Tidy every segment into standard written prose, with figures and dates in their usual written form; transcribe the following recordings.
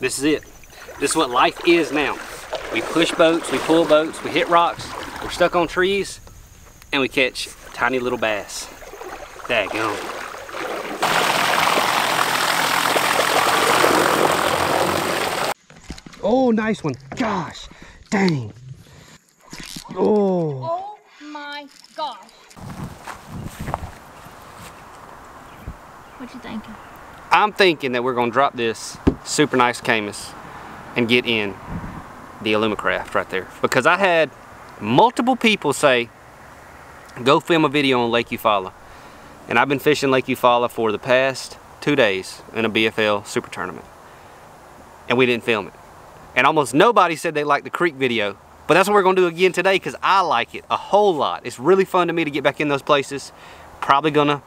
This is it. This is what life is now. We push boats, we pull boats, we hit rocks, we're stuck on trees, and we catch tiny little bass. Daggone. Oh, nice one. Gosh, dang. Oh. Oh my gosh. What you thinking? I'm thinking that we're gonna drop this super nice Caymas and get in the Alumacraft right there. Because I had multiple people say, go film a video on Lake Eufaula. And I've been fishing Lake Eufaula for the past 2 days in a BFL super tournament. And we didn't film it. And almost nobody said they liked the creek video. But that's what we're going to do again today because I like it a whole lot. It's really fun to me to get back in those places. Probably going to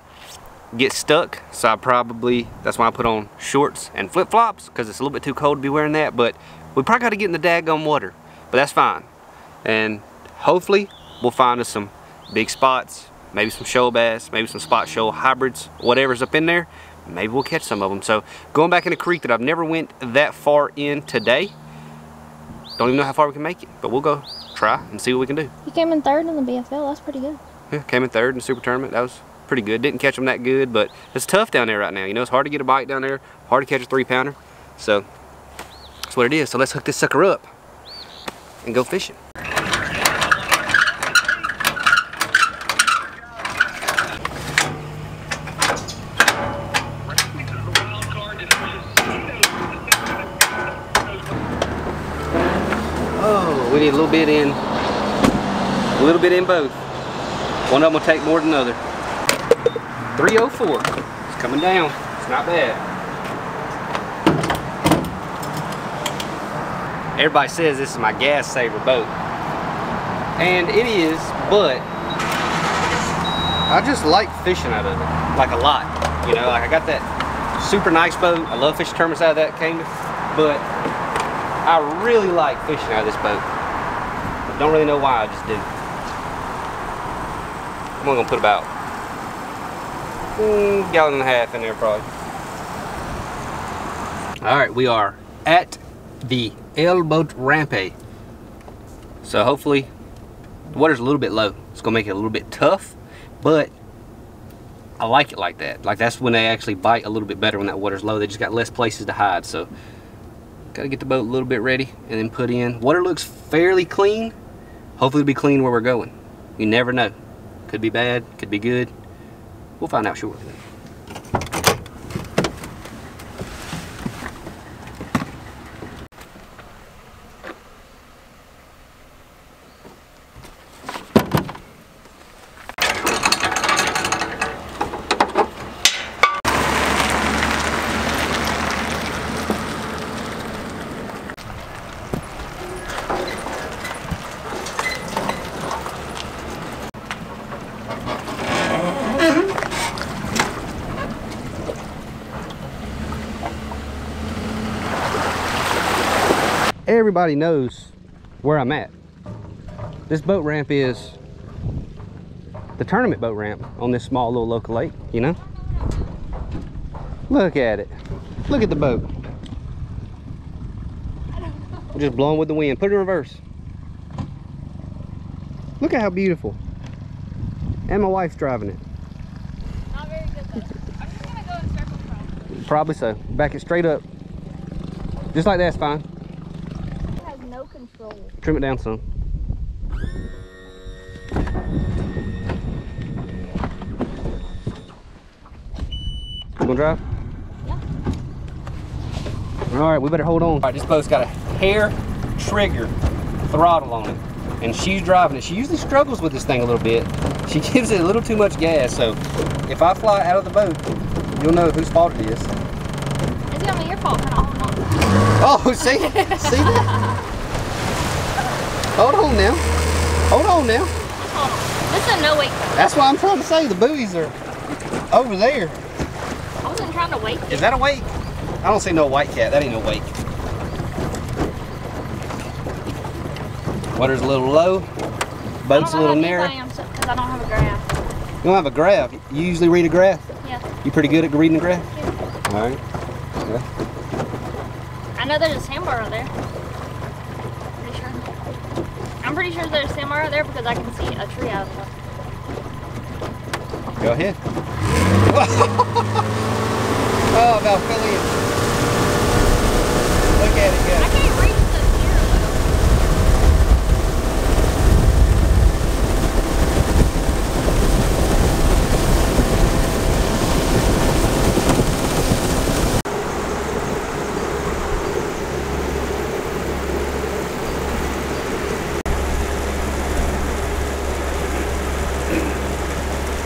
get stuck. So that's why I put on shorts and flip-flops because it's a little bit too cold to be wearing that. But we probably got to get in the daggum water. But that's fine. And hopefully we'll find us some big spots. Maybe some shoal bass. Maybe some spot shoal hybrids. Whatever's up in there. Maybe we'll catch some of them. So going back in a creek that I've never went that far in today. Don't even know how far we can make it, but we'll go try and see what we can do. You came in third in the BFL. That's pretty good. Yeah, came in third in the super tournament. That was pretty good. Didn't catch them that good, but it's tough down there right now. You know, it's hard to get a bite down there, hard to catch a 3-pounder. So that's what it is. So let's hook this sucker up and go fishing. We need a little bit in both. One of them will take more than the other. 304, it's coming down, it's not bad. Everybody says this is my gas saver boat. And it is, but I just like fishing out of it, like a lot. You know, like I got that super nice boat. I love fishing tournaments out of that Caymas, but I really like fishing out of this boat. Don't really know why, I just do. I'm only gonna put about gallon and a half in there probably. All right, we are at the El Boat Rampe. So hopefully the water's a little bit low. It's gonna make it a little bit tough, but I like it like that. Like that's when they actually bite a little bit better when that water's low. They just got less places to hide, so. Gotta get the boat a little bit ready and then put in. Water looks fairly clean. Hopefully it'll be clean where we're going. You never know. Could be bad, could be good. We'll find out shortly. Everybody knows where I'm at. This boat ramp is the tournament boat ramp on this small little local lake, you know? Look at it. Look at the boat. Just blowing with the wind. Put it in reverse. Look at how beautiful. And my wife's driving it. Not very good though. I'm just gonna go in circles probably. Probably so. Back it straight up. Just like that's fine. Control. Trim it down some. You gonna drive? Yeah. Alright, we better hold on. Alright, this boat's got a hair trigger throttle on it. And she's driving it. She usually struggles with this thing a little bit. She gives it a little too much gas, so if I fly out of the boat, you'll know whose fault it is. It's gonna be your fault when I hold on. Oh, see? See that? Hold on now. Hold on now. Listen, no wake. That's why I'm trying to say the buoys are over there. I wasn't trying to wake. Is that a wake? I don't see no white cat. That ain't no wake. Water's a little low. Boat's a little narrow. I don't know how deep I am because I don't have a graph. You don't have a graph? You usually read a graph? Yeah. You pretty good at reading a graph? Yeah. All right. Yeah. I know there's a sandbar out there. I'm pretty sure there's a sandbar out there because I can see a tree out of it. Go ahead. Oh, Valphilia. Look at it, guys. I can't reach the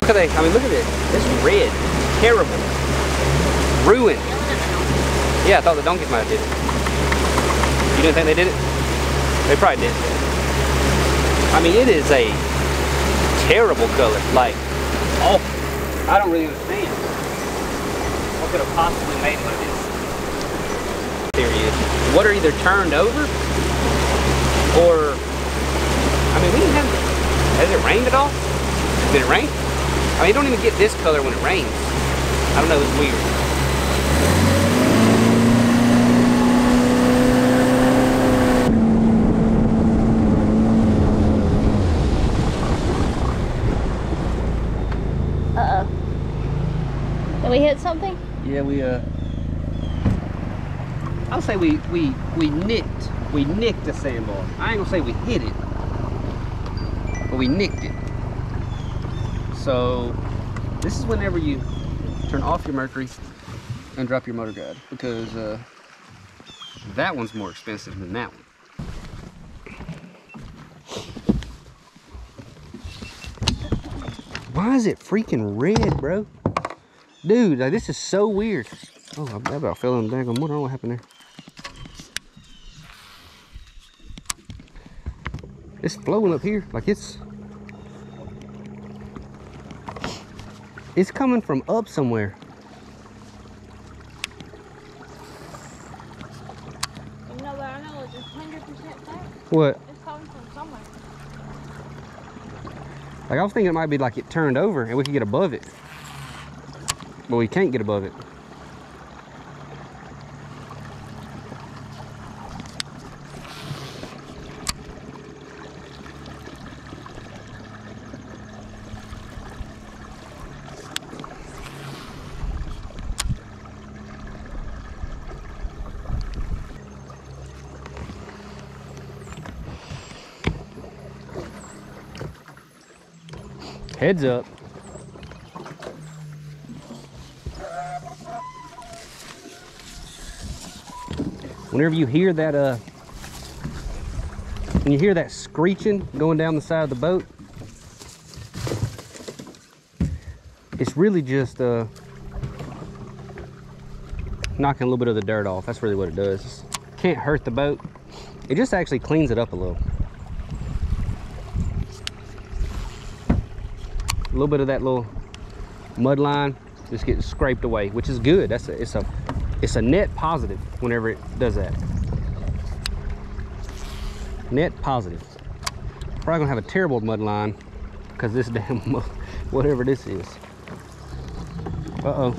I mean, look at this. It's red. Terrible. Ruined. Yeah, I thought the donkeys might have did it. You didn't think they did it? They probably did. I mean, it is a terrible color. Like, awful. I don't really understand. What could have possibly made it like this? There he is. Water either turned over or... I mean, we didn't have... Has it rained at all? Did it rain? I mean, you don't even get this color when it rains. I don't know, it's weird. Uh-oh. Did we hit something? Yeah, we, I'll say we nicked the sandbar. I ain't gonna say we hit it, but we nicked it. So this is whenever you turn off your mercury and drop your motor guide, because that one's more expensive than that one. Why is it freaking red, bro? Dude, like, this is so weird. Oh, I about fell in the daggone water. What happened there? It's flowing up here like it's... It's coming from up somewhere. You know, but I know it's 100% fact. What? It's coming from somewhere. Like, I was thinking it might be like it turned over and we could get above it. But we can't get above it. Heads up. Whenever you hear that, when you hear that screeching going down the side of the boat, it's really just knocking a little bit of the dirt off. That's really what it does. Just can't hurt the boat. It just actually cleans it up a little. A little bit of that little mud line just gets scraped away, which is good. That's a, it's a net positive whenever it does that. Net positive. Probably gonna have a terrible mud line because this damn whatever this is. Uh-oh,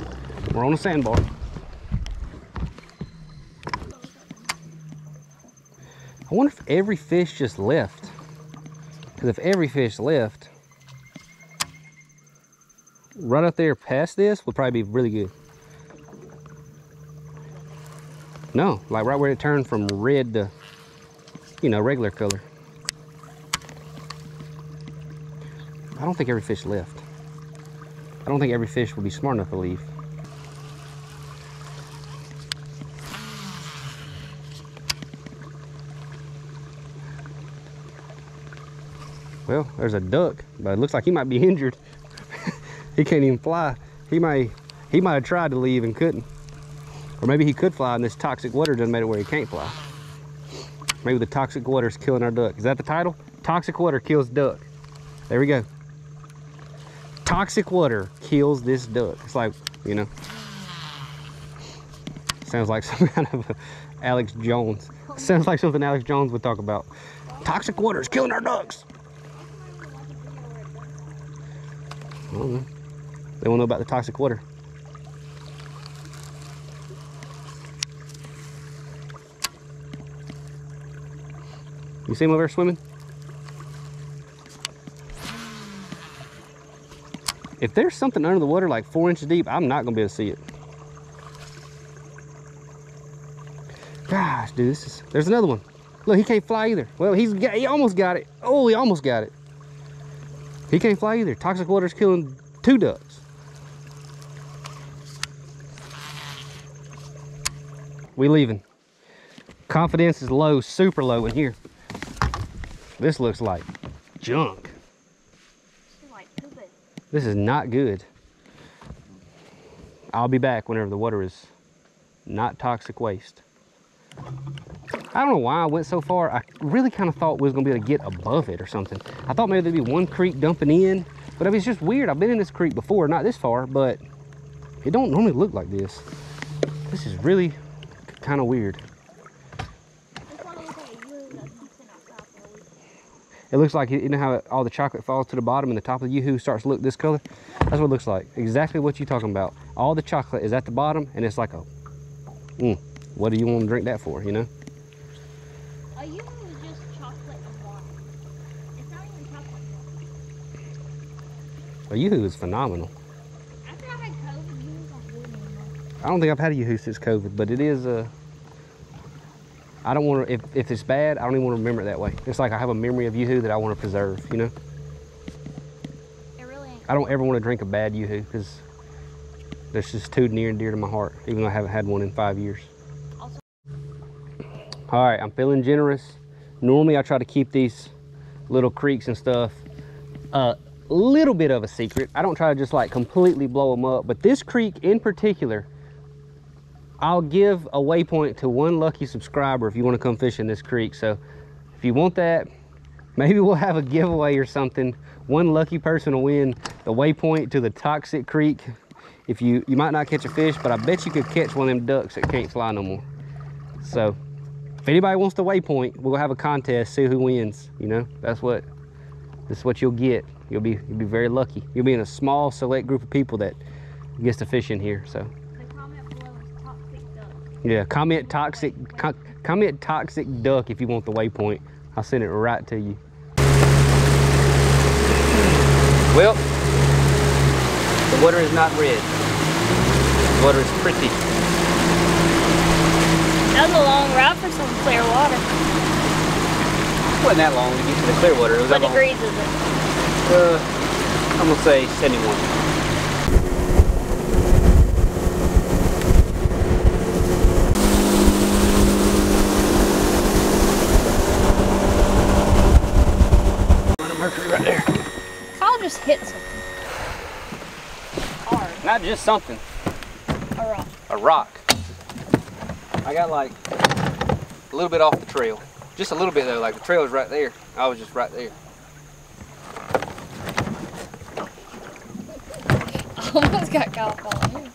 we're on a sandbar. I wonder if every fish just left, because if every fish left, right up there past this would probably be really good. No, like right where it turned from red to, you know, regular color. I don't think every fish left. I don't think every fish would be smart enough to leave. Well, there's a duck, but it looks like he might be injured. He can't even fly. He might have tried to leave and couldn't. Or maybe he could fly and this toxic water done made it where he can't fly. Maybe the toxic water is killing our duck. Is that the title? Toxic water kills duck. There we go. Toxic water kills this duck. It's like, you know. Sounds like some kind of Alex Jones. Sounds like something Alex Jones would talk about. Toxic water is killing our ducks. I don't know. They won't know about the toxic water. You see him over there swimming? If there's something under the water like 4 inches deep, I'm not gonna be able to see it. Gosh, dude, this is, there's another one. Look, he can't fly either. Well, he almost got it. Oh, he almost got it. He can't fly either. Toxic water's killing two ducks. We leaving. Confidence is low, super low in here. This looks like junk. This is not good. I'll be back whenever the water is not toxic waste. I don't know why I went so far. I really kind of thought we was gonna be able to get above it or something. I thought maybe there'd be one creek dumping in, but I mean, it's just weird. I've been in this creek before, not this far, but it don't normally look like this. This is really kind of weird. It looks like, you know how all the chocolate falls to the bottom and the top of the Yoo-Hoo starts to look this color? That's what it looks like. Exactly what you're talking about. All the chocolate is at the bottom and it's like, oh, what do you want to drink that for, you know? A Yoo-Hoo is just chocolate and water. It's not even chocolate. A Yoo-Hoo is phenomenal. After I had COVID, Yoo-Hoo's not good anymore. I don't think I've had a Yoo-Hoo since COVID, but it is a... I don't want to, if it's bad, I don't even want to remember it that way. It's like I have a memory of Yoo-Hoo that I want to preserve, you know? It really ain't. I don't ever want to drink a bad Yoo-Hoo because there's just too near and dear to my heart, even though I haven't had one in 5 years. Also, all right, I'm feeling generous. Normally I try to keep these little creeks and stuff a little bit of a secret. I don't try to just like completely blow them up, but this creek in particular, I'll give a waypoint to one lucky subscriber if you want to come fish in this creek. So if you want that, maybe we'll have a giveaway or something. One lucky person will win the waypoint to the toxic creek. If you might not catch a fish, but I bet you could catch one of them ducks that can't fly no more. So if anybody wants the waypoint, we'll have a contest, see who wins. You know, that's what you'll get. You'll be very lucky. You'll be in a small select group of people that gets to fish in here. So yeah, comment toxic duck if you want the waypoint. I'll send it right to you. Well, the water is not red. The water is pretty. That was a long ride for some clear water. It wasn't that long to get to the clear water. It was what degrees is it? I'm gonna say 71. Hit something hard. Not just something. A rock. A rock. I got like a little bit off the trail. Just a little bit though, like the trail is right there. I was just right there. Almost got caught falling in.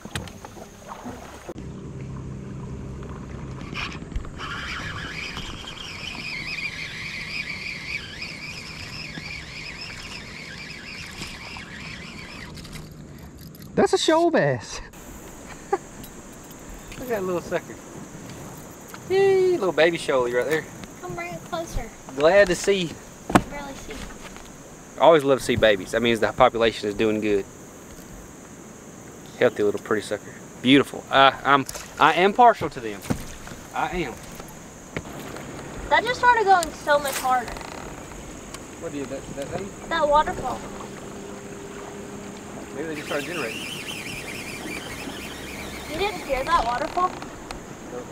That's a shoal bass. Look at that little sucker. Yay, little baby shoal right there. Come bring it closer. Glad to see. I can barely see. I always love to see babies. That means the population is doing good. Healthy little pretty sucker. Beautiful. I am partial to them. I am. That just started going so much harder. What did that thing? That waterfall. Maybe they just started generating. You didn't hear that waterfall? Nope.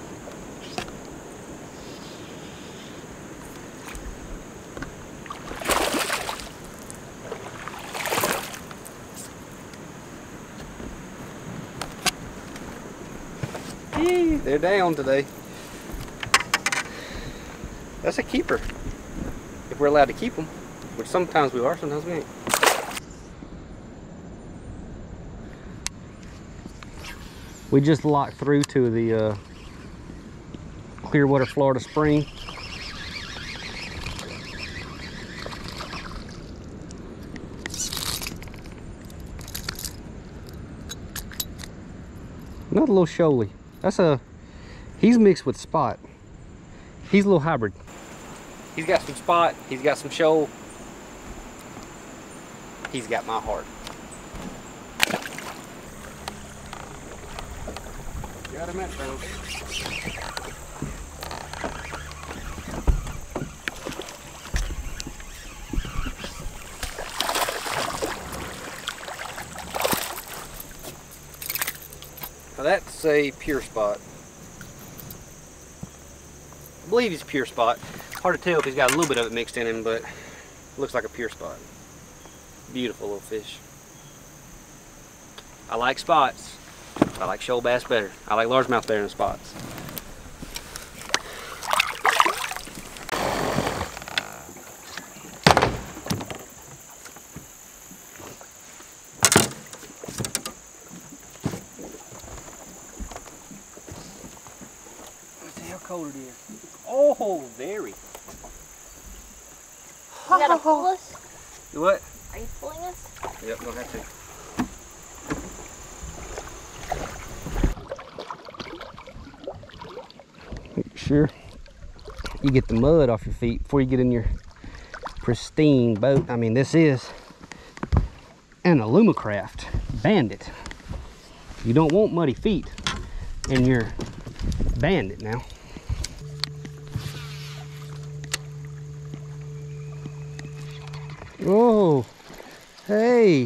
They're down today. That's a keeper. If we're allowed to keep them, which sometimes we are, sometimes we ain't. We just locked through to the Clearwater, Florida spring. Another little shoaly. He's mixed with spot. He's a little hybrid. He's got some spot. He's got some shoal. He's got my heart. Got him at those. Now that's a pure spot. I believe he's a pure spot. Hard to tell if he's got a little bit of it mixed in him, but looks like a pure spot. Beautiful little fish. I like spots. I like shoal bass better. I like largemouth better than spots. Let's see how cold it is. Oh, very. You gotta pull us? Do what? Are you pulling us? Yep, don't have to. Make sure you get the mud off your feet before you get in your pristine boat. I mean, this is an Alumacraft Bandit. You don't want muddy feet in your Bandit now. Oh, hey,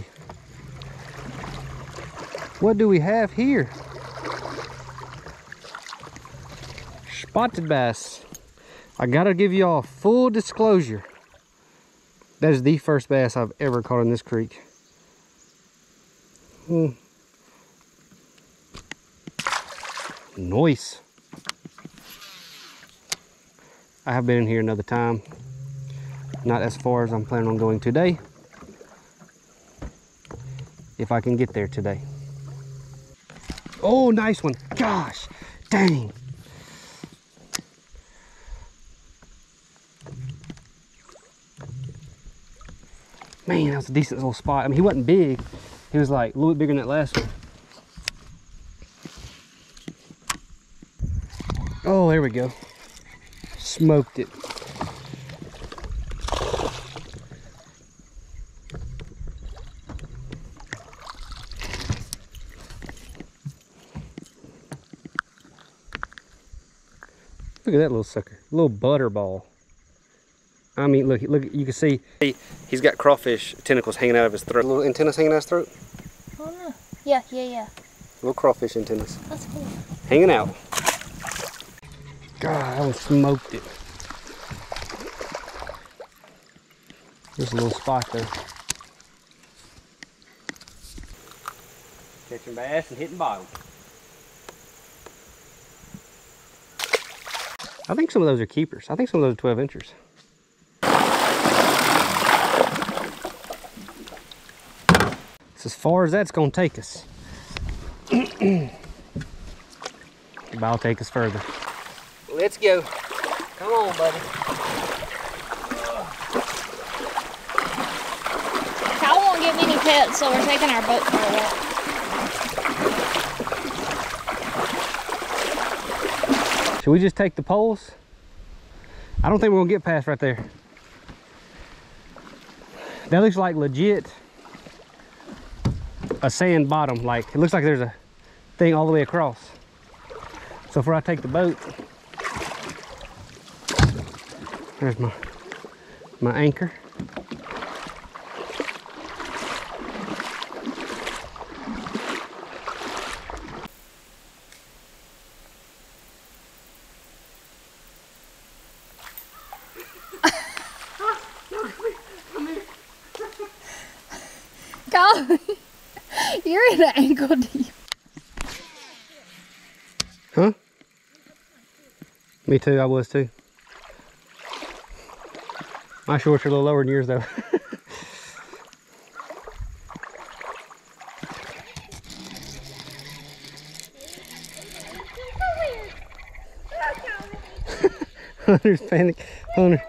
what do we have here? Spotted bass. I gotta give y'all full disclosure. That is the first bass I've ever caught in this creek. Nice. I have been in here another time. Not as far as I'm planning on going today, if I can get there today. Oh, nice one. Gosh, dang. Man, that was a decent little spot. I mean, he wasn't big. He was like a little bit bigger than that last one. Oh, there we go. Smoked it. Look at that little sucker, little butterball. I mean, look, you can see. He's got crawfish tentacles hanging out of his throat. Little antennas hanging out of his throat? Oh no, yeah. Little crawfish antennas. That's cool. Hanging out. God, I smoked it. There's a little spot there. Catching bass and hitting bottom. I think some of those are keepers. I think some of those are 12 inchers. It's as far as that's going to take us. I'll take us further. Let's go. Come on, buddy. Kyle won't get many pets, so we're taking our boat for a walk. Should we just take the poles? I don't think we're gonna get past right there. That looks like legit a sand bottom. Like, it looks like there's a thing all the way across. So before I take the boat, there's my anchor. You're in an ankle deep. Huh? Me too, I was too. My shorts are a little lower than yours though. Hunter's panic. Hunter.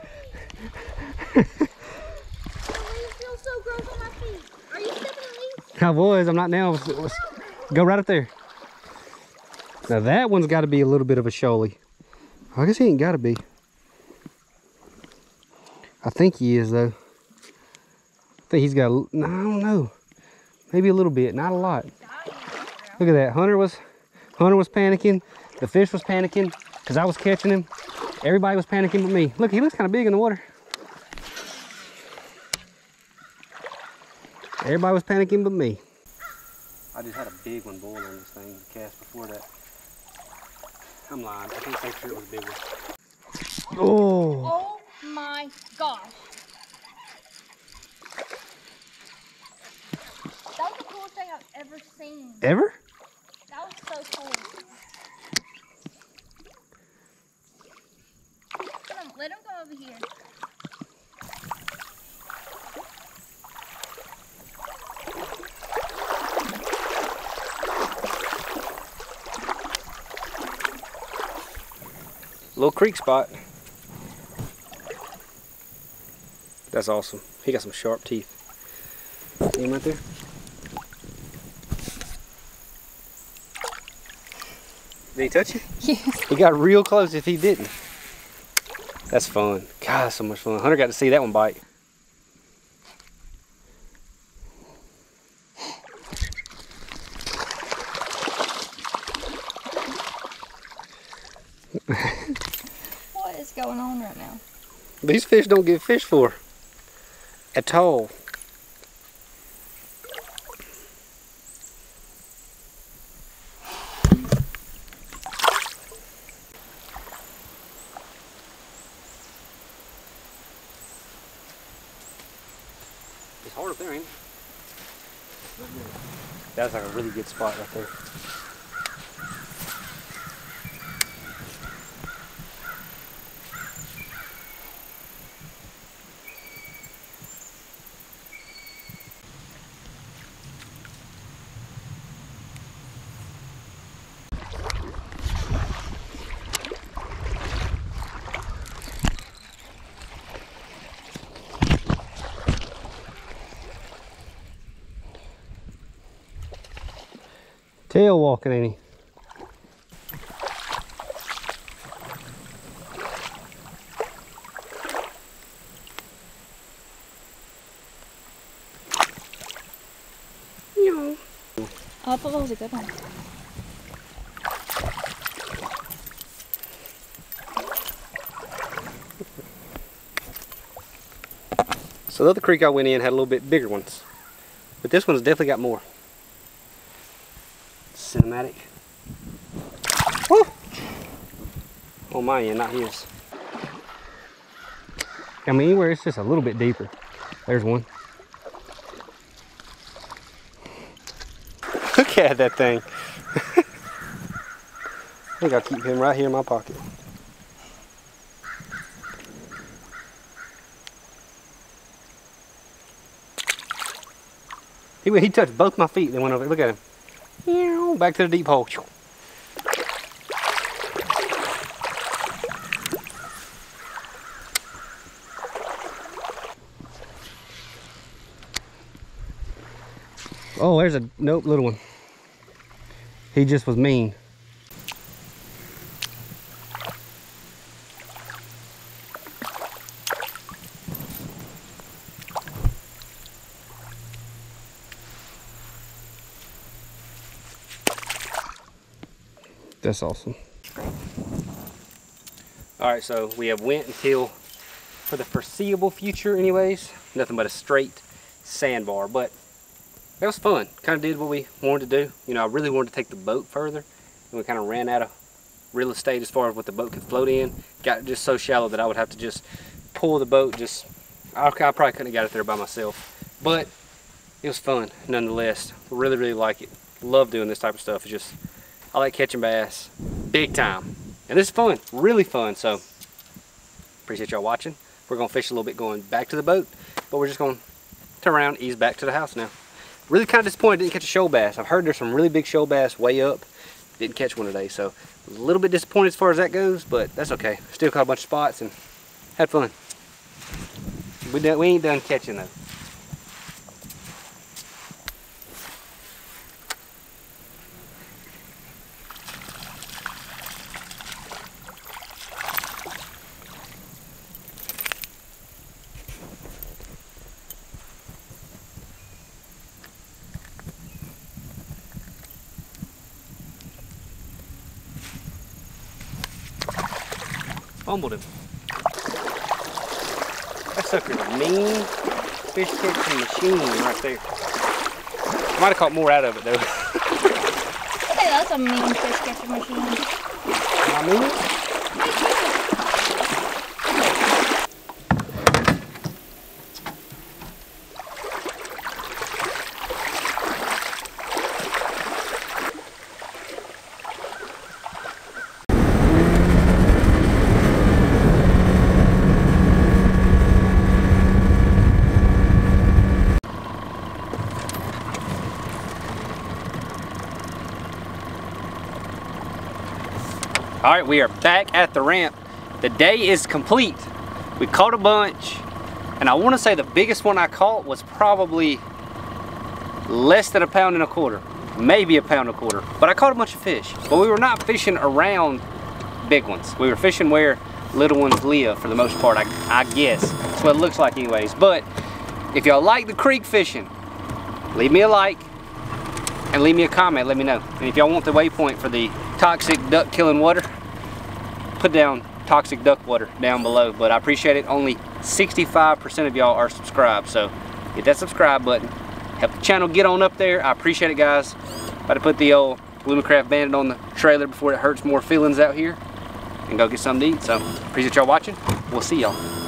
I was. I'm not now. Go right up there. Now that one's got to be a little bit of a shoaly. I guess he ain't got to be. I think he is though. I think he's got, I don't know, maybe a little bit, not a lot. Look at that, Hunter was panicking, the fish was panicking, because I was catching him. Everybody was panicking but me. Look, he looks kind of big in the water. Everybody was panicking but me. I just had a big one boil on this thing, the cast before that. I'm lying, I can't say sure it was a big one. Oh! Oh my gosh. That was the coolest thing I've ever seen. Ever? That was so cool. Let him go over here. Little creek spot. That's awesome. He got some sharp teeth. See him right there? Did he touch you? Yeah. He got real close if he didn't. That's fun. God, so much fun. Hunter got to see that one bite. What is going on right now? These fish don't get fished for at all. It's hard up there, ain't it? That's like a really good spot right there. Tail walking, ain't he? No. Oh, I thought that was a good one. So the other creek I went in had a little bit bigger ones, but this one's definitely got more. Cinematic. Woo! Oh my, yeah, not his. I mean, anywhere it's just a little bit deeper. There's one. Look at that thing. I think I'll keep him right here in my pocket. He touched both my feet and went over. Look at him. Back to the deep hole. Oh, there's a little one. He just was mean. That's awesome. All right, so we have went until, for the foreseeable future anyways, nothing but a straight sandbar, but that was fun. Kind of did what we wanted to do. You know, I really wanted to take the boat further, and we kind of ran out of real estate as far as what the boat could float in. Got just so shallow that I would have to just pull the boat, I probably couldn't have got it there by myself, but it was fun nonetheless. Really, really like it. Love doing this type of stuff. It's just, I like catching bass big time. And this is fun, really fun. So appreciate y'all watching. We're gonna fish a little bit going back to the boat, but we're just gonna turn around, ease back to the house now. Really kind of disappointed didn't catch a shoal bass. I've heard there's some really big shoal bass way up. Didn't catch one today, so a little bit disappointed as far as that goes, but that's okay. Still caught a bunch of spots and had fun. We ain't done catching though. fumbled him. That sucker's a mean fish catching machine right there. I might have caught more out of it though. I think that's a mean fish catching machine. I mean it. All right, we are back at the ramp. The day is complete. We caught a bunch, and I want to say the biggest one I caught was probably less than 1.25 pounds, maybe 1.25 pounds, but I caught a bunch of fish. But we were not fishing around big ones. We were fishing where little ones live for the most part, I guess. That's what it looks like anyways. But if y'all like the creek fishing, leave me a like and leave me a comment, let me know. And if y'all want the waypoint for the toxic duck killing water, put down toxic duck water down below. But I appreciate it. Only 65% of y'all are subscribed, so hit that subscribe button, help the channel get on up there. I appreciate it, guys. About to put the old Alumacraft Bandit on the trailer before it hurts more feelings out here and go get something to eat. So appreciate y'all watching. We'll see y'all.